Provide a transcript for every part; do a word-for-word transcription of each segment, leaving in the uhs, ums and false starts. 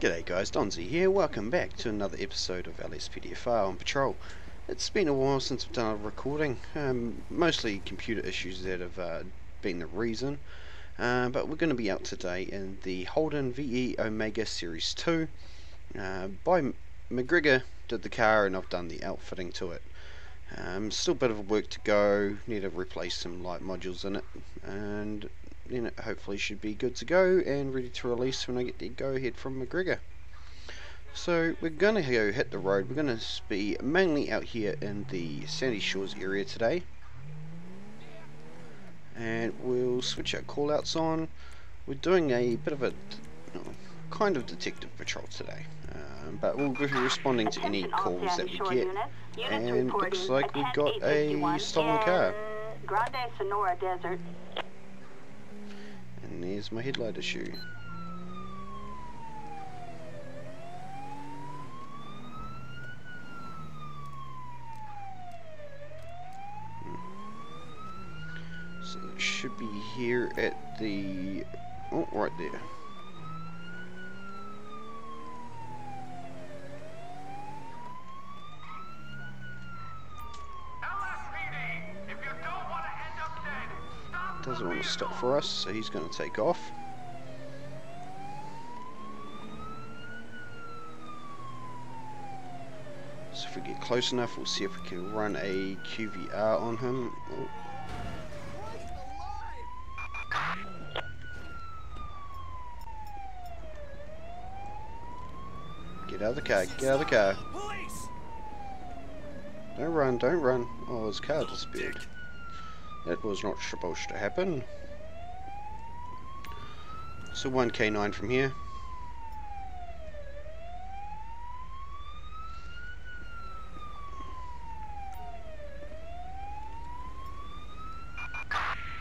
G'day guys, Donnzy here, welcome back to another episode of L S P D F R on Patrol. It's been a while since I've done a recording, um, mostly computer issues that have uh, been the reason, uh, but we're going to be out today in the Holden V E Omega Series two. Uh, by McGregor did the car and I've done the outfitting to it. Um, still a bit of work to go, need to replace some light modules in it, and then it hopefully should be good to go and ready to release when I get the go ahead from McGregor. So we're going to go hit the road. We're going to be mainly out here in the Sandy Shores area today, and we'll switch our callouts on. We're doing a bit of a kind of detective patrol today, um, but we'll be responding to any calls that we get, and looks like we've got a stolen car. Grande Sonora Desert. And there's my headlight issue. So it should be here at the... oh, right there. Doesn't want to stop for us, so he's going to take off. So if we get close enough, we'll see if we can run a Q V R on him. Oh. Get out of the car, get out of the car. Don't run, don't run. Oh, his car disappeared. That was not supposed to happen. So one K nine from here.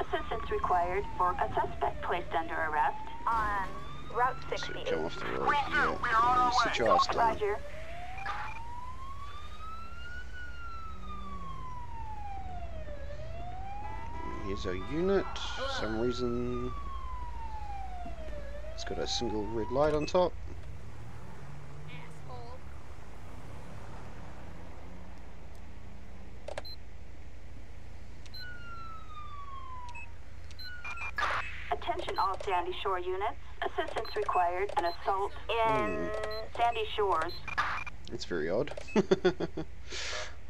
Assistance required for a suspect placed under arrest on Route sixty-eight. So come off the road. We're yeah. We're on Such our Roger. Here's our unit. For some reason it's got a single red light on top. Attention all Sandy Shore units. Assistance required. An assault in hmm. Sandy Shores. That's very odd.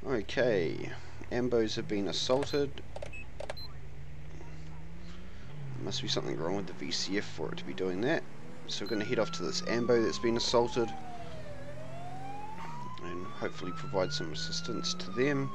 Okay. Ambos have been assaulted. Must be something wrong with the V C F for it to be doing that. So we're going to head off to this ambo that's been assaulted and hopefully provide some assistance to them.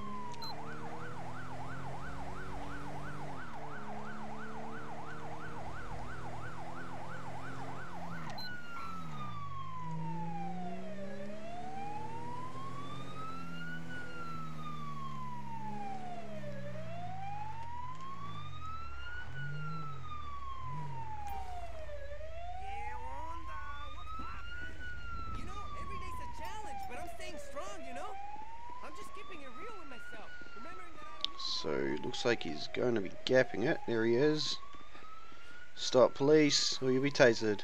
So looks like he's going to be gapping it. There he is. Stop, police, or you'll be tasered.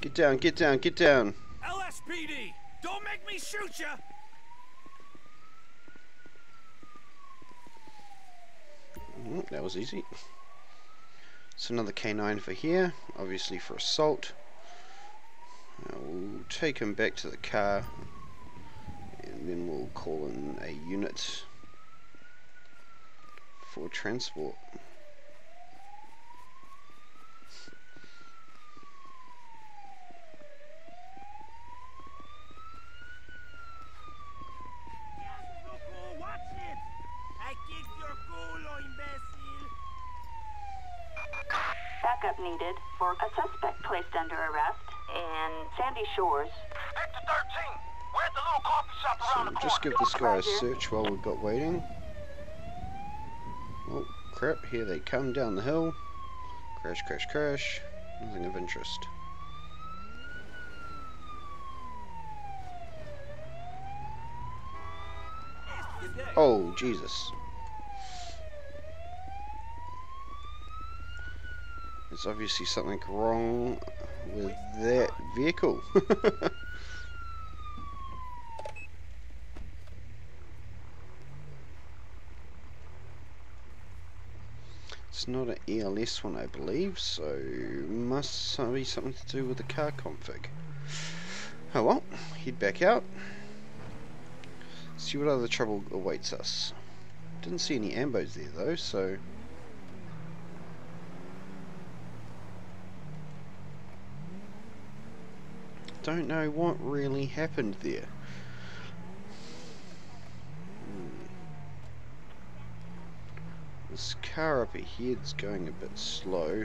Get down, get down, get down. L S P D, don't make me shoot ya. Mm, that was easy. It's another K nine for here, obviously for assault. Now we'll take him back to the car. And then we'll call in a unit for transport. Backup needed for a suspect placed under arrest in Sandy Shores. Sector thirteen. We're at the little coffee shop around the corner. Just give this guy a search while we've got waiting. Oh crap, here they come down the hill. Crash, crash, crash. Nothing of interest. Oh, Jesus. There's obviously something wrong with that vehicle. It's not an E L S one, I believe, so must be something to do with the car config. Oh well, head back out, see what other trouble awaits us. Didn't see any ambos there though, so don't know what really happened there. Hmm. This car up ahead's going a bit slow,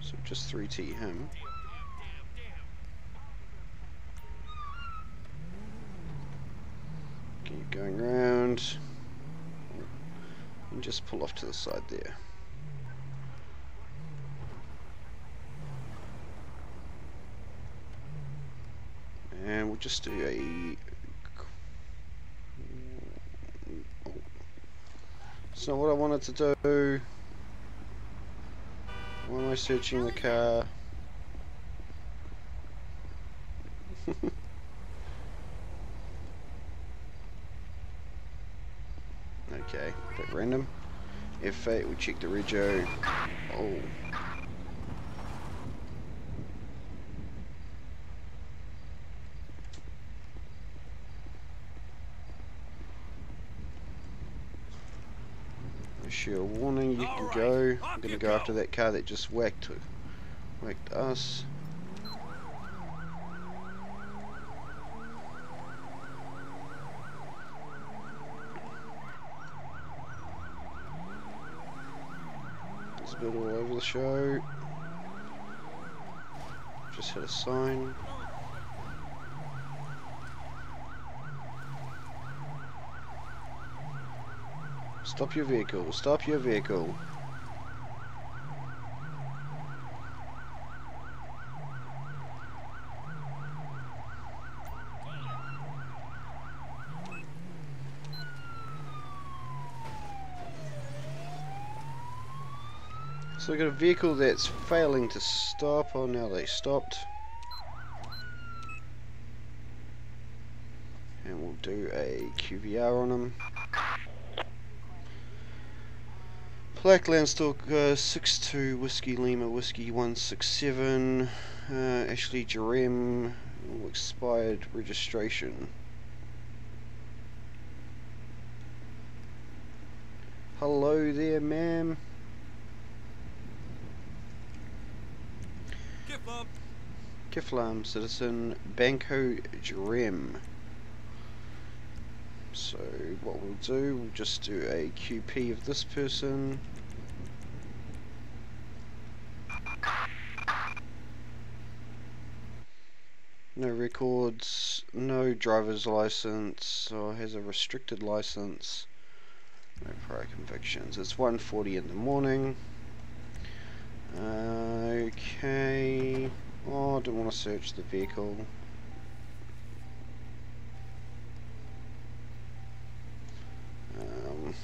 so just three T him. Keep going round and just pull off to the side there. And we'll just do a... Oh. So what I wanted to do... Why am I searching the car? Okay, bit random. F eight, we'll check the rego. Oh. Sure, warning, you can go. I'm gonna go after that car that just whacked whacked us. It's a bit all over the show. Just hit a sign. Stop your vehicle, stop your vehicle. So we've got a vehicle that's failing to stop. Oh, now they stopped. And we'll do a Q V R on them. Black Landstalker, six two, Whiskey Lima, Whiskey one six seven, uh, Ashley Jerem, oh, expired registration. Hello there, ma'am. Kiflam. Kiflam, citizen, Banco Jerem. So what we'll do, we'll just do a Q P of this person. No records, no driver's license, or has a restricted license, no prior convictions. It's one forty in the morning. Uh, okay, oh, I don't want to search the vehicle. Um,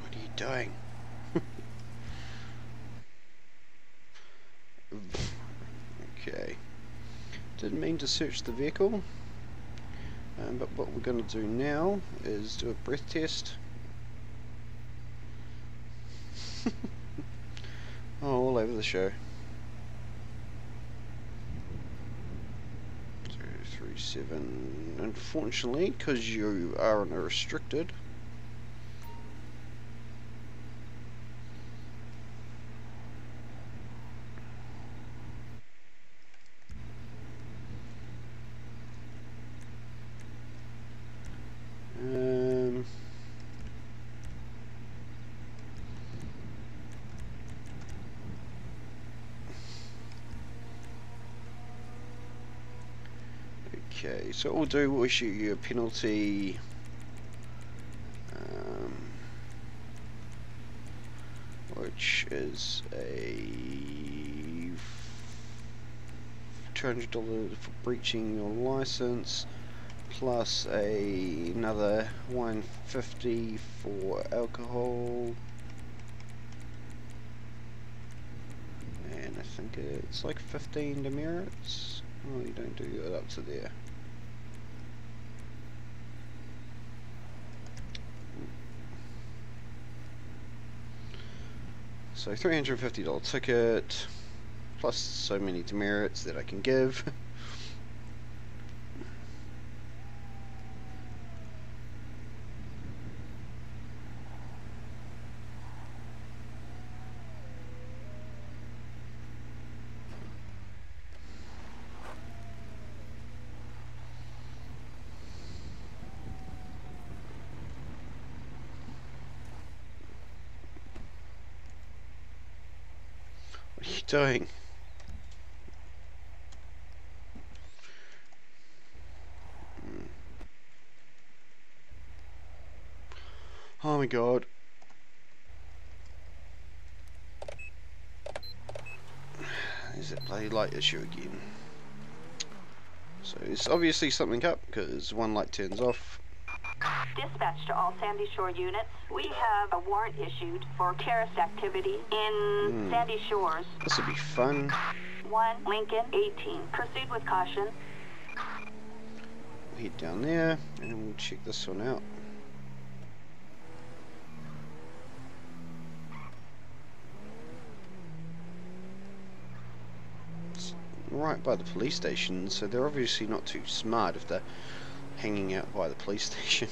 what are you doing? Okay, didn't mean to search the vehicle, um, but what we're going to do now is do a breath test. Oh, all over the show. Seven. Unfortunately, because you are on a restricted, um, okay, so what we'll do, we'll issue you a penalty, um, which is a two hundred dollars for breaching your license, plus a, another one fifty for alcohol, and I think it's like fifteen demerits. Oh, you don't do it up to there. So three hundred fifty dollar ticket, plus so many demerits that I can give. Doing oh my god, there's that bloody light issue again. So it's obviously something up because one light turns off. Dispatch to all Sandy Shore units. We have a warrant issued for terrorist activity in mm. Sandy Shores. This will be fun. one Lincoln eighteen. Proceed with caution. We'll head down there and we'll check this one out. It's right by the police station, so they're obviously not too smart if they're hanging out by the police station.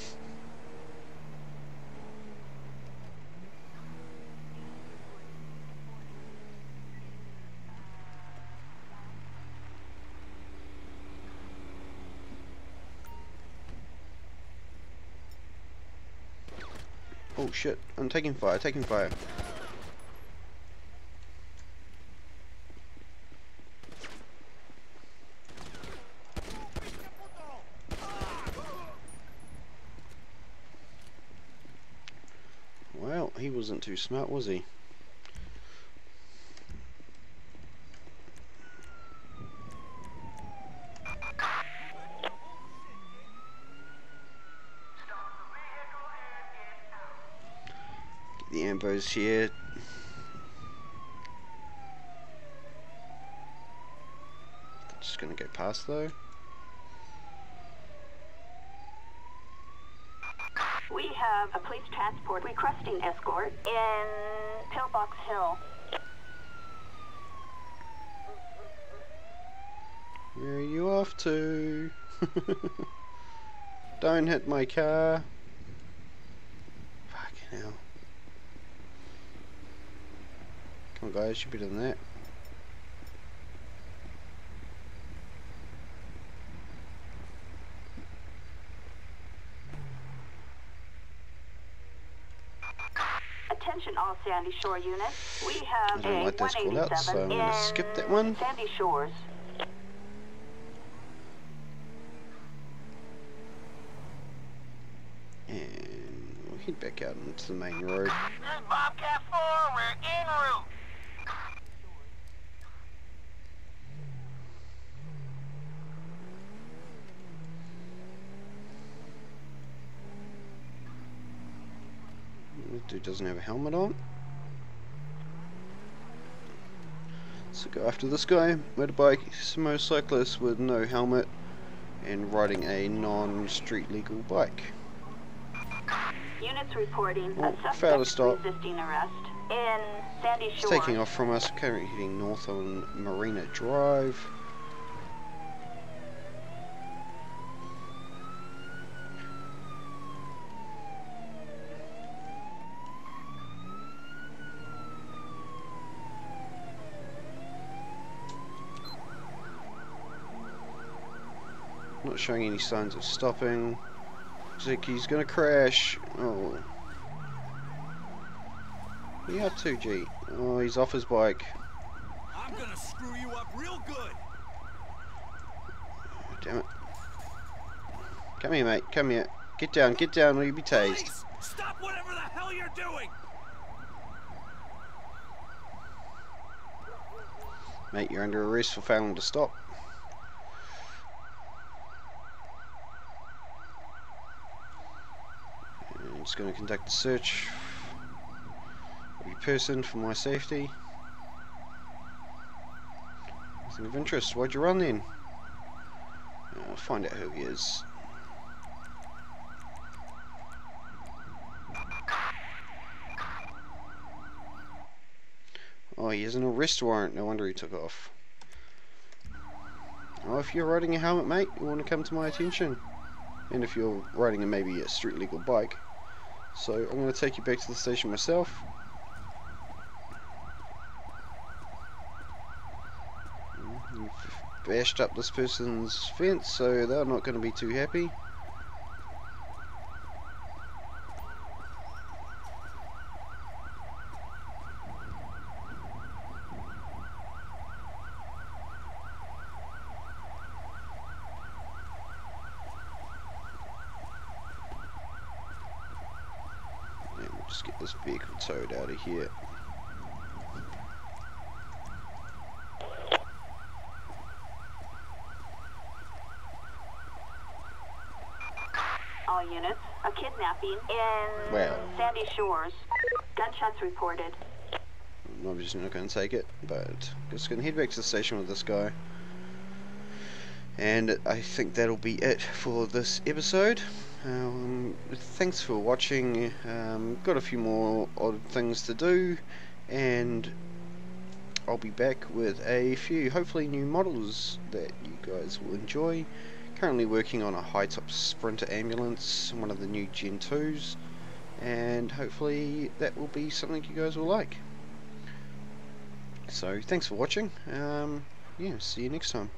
Oh shit, I'm taking fire, taking fire. He wasn't too smart, was he? Get the ambos here. Just gonna go past though. We have a police transport requesting escort in Pillbox Hill. Where are you off to? Don't hit my car. Fucking hell. Come on guys, you're better than that. All Sandy Shore units. We have I don't a like this call out, so I'm gonna skip that one. Sandy Shores. And we'll head back out into the main road. This is Bobcat four, we're en route. Dude doesn't have a helmet on. So go after this guy. Motorbike, motorcyclist with no helmet and riding a non-street legal bike. Units reporting oh, a failed to stop. Resisting arrest in Sandy Shore. He's taking off from us. Currently heading north on Marina Drive. Not showing any signs of stopping. Looks like he's gonna crash. Oh. Yeah, two G. Oh, he's off his bike. I'm gonna screw you up real good. Damn it. Come here, mate. Come here. Get down, get down, or you'll be tased. Please, stop whatever the hell you're doing. Mate, you're under arrest for failing to stop. It's going to conduct a search of every person for my safety. Nothing of interest. Why'd you run then? I'll find out who he is. Oh, he has an arrest warrant. No wonder he took off. Oh, if you're riding a helmet, mate, you want to come to my attention. And if you're riding a maybe a street legal bike. So I'm going to take you back to the station myself. You've bashed up this person's fence, so they're not going to be too happy. Just get this vehicle towed out of here. All units, a kidnapping in wow. Sandy Shores. Gunshots reported. I'm obviously not going to take it, but I'm just going to head back to the station with this guy. And I think that'll be it for this episode. Um, thanks for watching. Um, got a few more odd things to do, and I'll be back with a few hopefully new models that you guys will enjoy. Currently working on a high top sprinter ambulance, one of the new gen twos, and hopefully that will be something you guys will like. So thanks for watching. Um, yeah, see you next time.